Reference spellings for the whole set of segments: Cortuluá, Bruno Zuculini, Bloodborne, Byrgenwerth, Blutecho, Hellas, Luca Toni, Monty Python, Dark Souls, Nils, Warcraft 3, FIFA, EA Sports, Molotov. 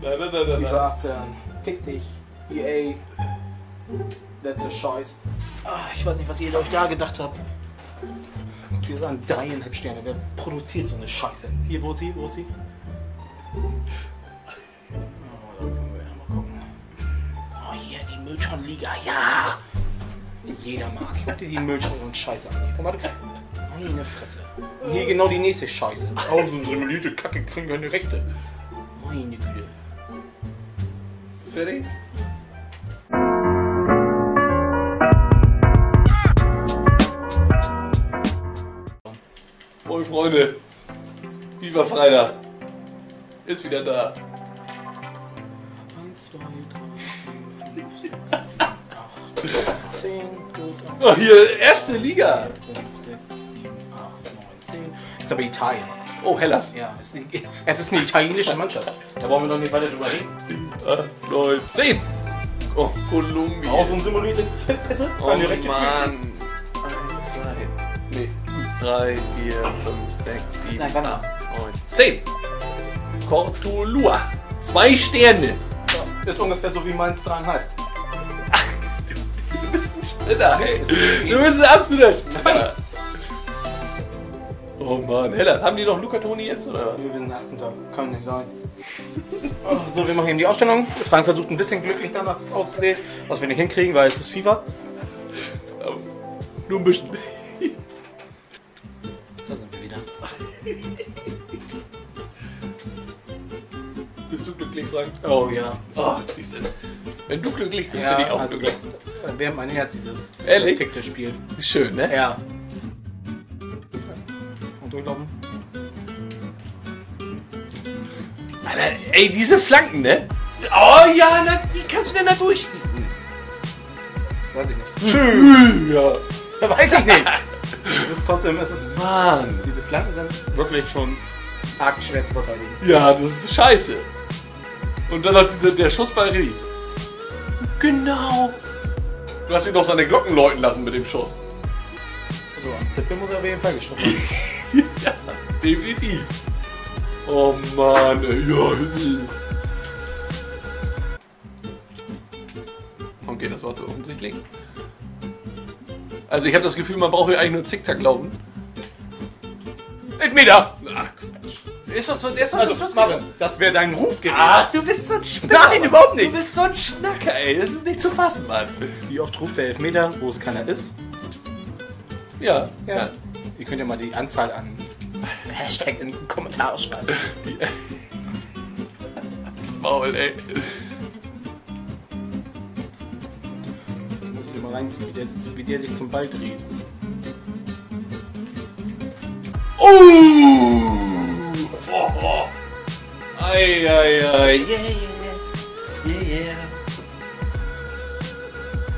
FIFA 18. Fick dich. EA. Letzter Scheiß. Ich weiß nicht, was ihr euch da gedacht habt. Wir sagen 3,5 Sterne. Wer produziert so eine Scheiße? Hier, wo ist sie? Wo ist sie? Hier, die Mülltonnen-Liga. Ja! Die jeder mag. Guck dir die Mülltonnen und Scheiße an. Guck mal. Mann, in der Fresse. Und hier genau die nächste Scheiße. Oh, so simulierte Kacke, kriegen keine Rechte. Meine Güte. Ist fertig? Moin Freunde, FIFA Freitag ist wieder da. 1, 2, 3, 4, 5, 6, 8, 9, 10, gut. Oh, hier, erste Liga. 5, 6, 7, 8, 9, 10. Ist aber Italien. Oh, Hellas. Ja, es ist eine italienische Mannschaft. Da brauchen wir doch nicht weiter drüber reden. 8, 9, 10. Oh, Kolumbien. Auch so ein simulierte Pässe. Oh, Mann. 1, 2, nee. 3, 4, 5, 6, 7, 8, 9, 10. Cortuluá. 2 Sterne. Das ist ungefähr so wie meins 3,5. Du bist ein Splitter, hey. Du bist ein absoluter Splitter. Oh Mann, Hellas, haben die noch Luca Toni jetzt, oder? Wir sind 18. Kann nicht sein. So, wir machen eben die Ausstellung. Frank versucht ein bisschen glücklich danach auszusehen, was wir nicht hinkriegen, weil es ist FIFA. Aber nur ein bisschen. Da sind wir wieder. Bist du glücklich, Frank? Oh ja. Oh, siehst du. Wenn du glücklich bist, ja, bin ich auch also glücklich. Wir haben mein Herz, dieses perfekte Spiel. Schön, ne? Ja. Und durchlaufen. Alter, ey, diese Flanken, ne? Oh ja, na, wie kannst du denn da durchschießen? Weiß ich nicht. Schön. Ja. Weiß ich nicht. Es ist trotzdem, es ist. Mann! Diese Flanken sind wirklich schon arg schwer zu verteidigen. Ja, das ist scheiße. Und dann hat der Schuss bei Rie. Genau! Du hast ihn doch seine Glocken läuten lassen mit dem Schuss. So, also, am Zippel muss er auf jeden Fall geschossen haben. Ja, definitiv. Oh Mann, ja. Okay, das war zu offensichtlich. Also ich habe das Gefühl, man braucht hier eigentlich nur zickzack laufen. 11 Meter! Ach Quatsch. Ist doch so ein Schuss, Marvin. Das wäre dein Ruf gewesen. Ach, du bist so ein Schnacker. Nein, überhaupt nicht. Du bist so ein Schnacker, ey. Das ist nicht zu fassen, Mann. Wie oft ruft der Elfmeter, wo es keiner ist? Ja. Ja. Ihr könnt ja mal die Anzahl an Hashtag in den Kommentaren schreiben. Maul, ey. Wie der sich zum Ball dreht. Oh! Ei, ei, ei. Yeah.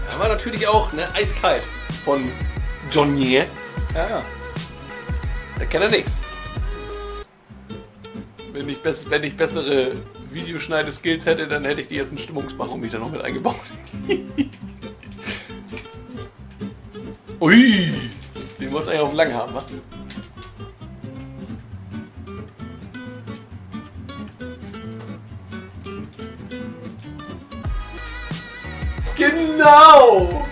Ja, war natürlich auch, ne, eiskalt von Johnny. Ja, ja. Da kennt er nichts. Wenn ich bessere Videoschneide-Skills hätte, dann hätte ich die jetzt ein Stimmungsbarometer noch mit eingebaut. Ui! Den wollt's eigentlich auf lang haben, wa? Genau!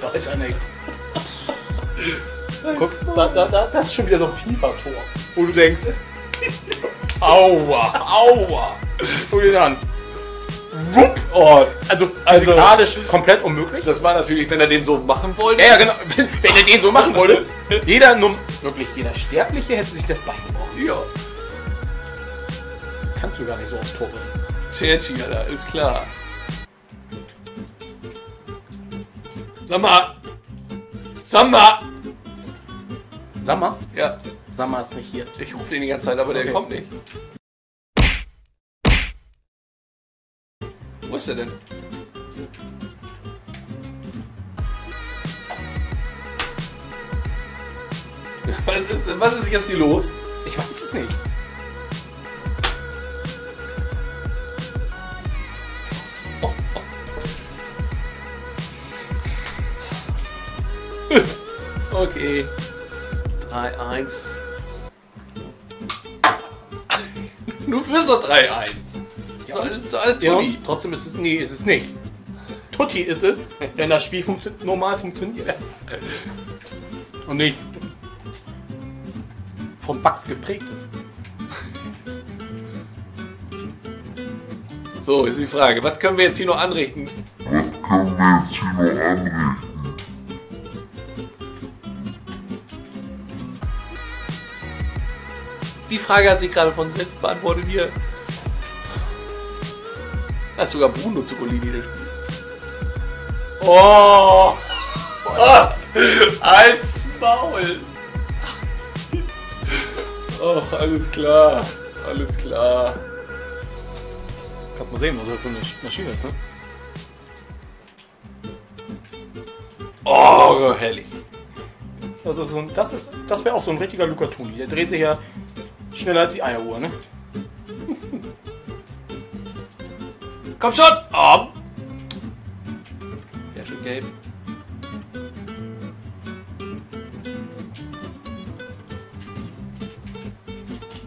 Da ist einer. Guck, da ist schon wieder so ein FIFA-Tor. Wo du denkst. Aua! Guck dir an. Wupp! Oh, also physikalisch komplett unmöglich. Das war natürlich, wenn er den so machen wollte. Ja, genau. Wenn er den so machen wollte. Wirklich jeder Sterbliche hätte sich das Bein gebrochen. Ja. Kannst du gar nicht so aufs Tor bringen. Tscherchi, Alter, ist klar. Samma? Ja. Samma ist nicht hier. Ich rufe den die ganze Zeit, aber der kommt nicht. Wo ist der denn? Was ist jetzt hier los? Ich weiß es nicht. Okay. 3-1. Nur fürs 3-1. Ja, so alles Tutti. Ja, trotzdem ist es. Nee, ist es nicht. Tutti ist es, wenn das Spiel normal funktioniert. Und nicht von Bugs geprägt ist. So, ist die Frage, was können wir jetzt hier noch anrichten? Die Frage hat sich gerade von selbst beantwortet hier. Da ist sogar Bruno Zuculini das Spiel. Oh! Als Maul! Oh, alles klar. Alles klar. Kannst mal sehen, was das für eine Maschine ist, ne? Oh, herrlich. Also so ein, das wäre auch so ein richtiger Luca Toni. Der dreht sich ja schneller als die Eieruhr, ne? Komm schon! Oh. Der ist schon gelb.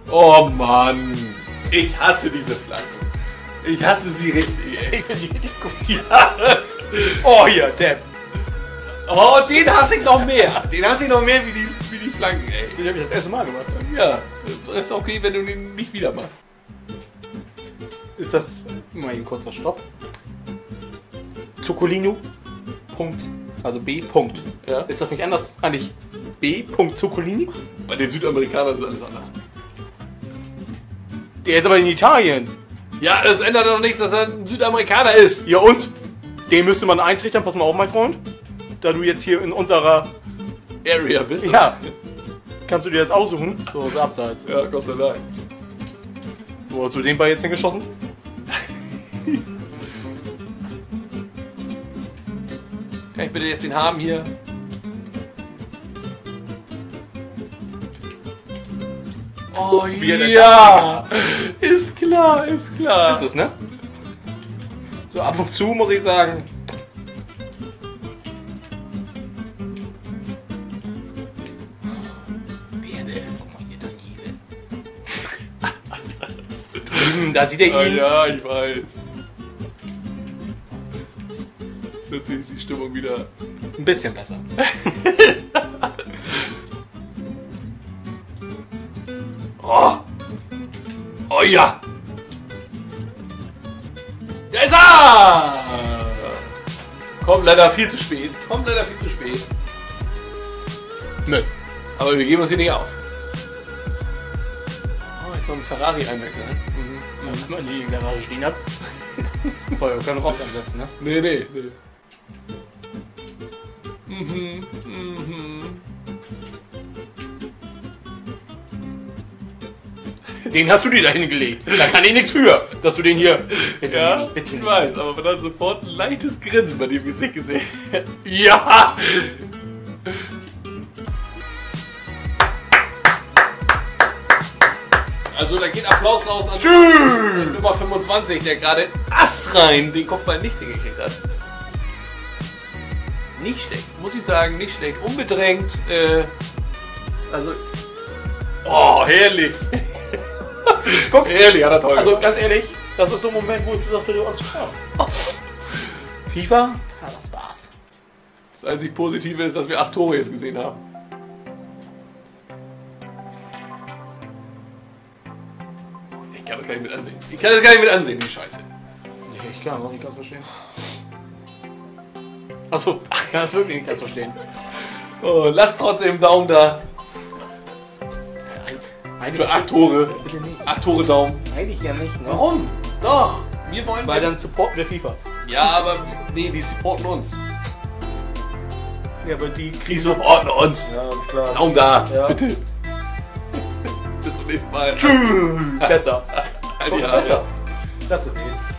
Oh Mann! Ich hasse diese Flagge. Ich hasse sie richtig. Ich finde die richtig gut. Ja. Oh ja, der. Oh, den hasse ich noch mehr. Den hasse ich noch mehr wie die Flanken, ey. Den habe ich das erste Mal gemacht. Ja, ist okay, wenn du den nicht wieder machst. Ist das mal ein kurzer Stopp? Zuculini. Punkt. Also B. Punkt. Ja. Ist das nicht anders? Eigentlich B. Zuculini? Bei den Südamerikanern ist alles anders. Der ist aber in Italien. Ja, das ändert doch nichts, dass er ein Südamerikaner ist. Ja und? Den müsste man eintrichtern. Pass mal auf, mein Freund. Da du jetzt hier in unserer Area bist. Ja. Kannst du dir das aussuchen? So, ist abseits. Ja, Gott sei Dank. Wo hast du den Ball jetzt hingeschossen? Kann ich bitte jetzt den haben hier? Oh, ja! Ist klar, ist klar. Ist es, ne? So ab und zu muss ich sagen. Da sieht er ihn. Ja, ich weiß. Jetzt ist die Stimmung wieder ein bisschen besser. Oh. Oh ja. Da ist er! Kommt leider viel zu spät. Kommt leider viel zu spät. Nö. Aber wir geben uns hier nicht auf. Oh, ist so ein Ferrari-Einwechsel, ne? Wenn man die Garage stehen hat. Sorry, wir können noch oft ansetzen, ne? Nee, nee, nee. Mhm, mhm. Den hast du dir da hingelegt. Da kann ich nichts für, dass du den hier... Bitte, ja, nicht, bitte nicht. Ich weiß, aber man hat sofort ein leichtes Grinsen bei dem Gesicht gesehen. Ja! Also da geht Applaus raus an den Nummer 25, der gerade Ass rein den Kopfball nicht hingekriegt hat. Nicht schlecht, muss ich sagen, nicht schlecht. Unbedrängt. Also. Oh, herrlich! Guck, herrlich, hat er toll. Also ganz ehrlich, das ist so ein Moment, wo ich gesagt habe, FIFA? Ja, das war's. Das einzig Positive ist, dass wir 8 Tore jetzt gesehen haben. Ich kann das gar nicht mit ansehen. Ich kann das gar nicht mit ansehen, die Scheiße. Nee, ich kann auch nicht ganz verstehen. Achso, ich kann das wirklich nicht ganz verstehen. Oh, lasst trotzdem einen Daumen da. Für 8 Tore. 8 Tore Daumen. Eigentlich ja nicht, ne? Warum? Doch, wir wollen... Weil dann supporten wir FIFA. Ja, aber... Nee, die supporten uns. Ja, aber die supporten uns. Ja, ist klar. Daumen da, ja. Bitte. Bis zum nächsten Mal. Tschüss. Besser. Besser. Das ist es.